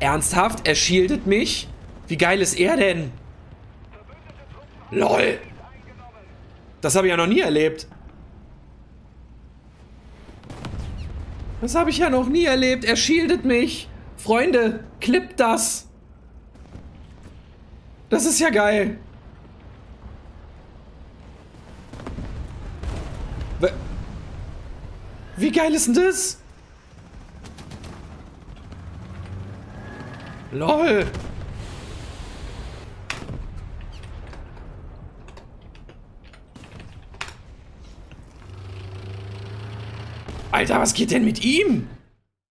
Ernsthaft? Er shieldet mich? Wie geil ist er denn? LOL. Das habe ich ja noch nie erlebt. Das habe ich ja noch nie erlebt. Er shieldet mich. Freunde, klippt das. Das ist ja geil. Wie geil ist denn das? LOL. Alter, was geht denn mit ihm?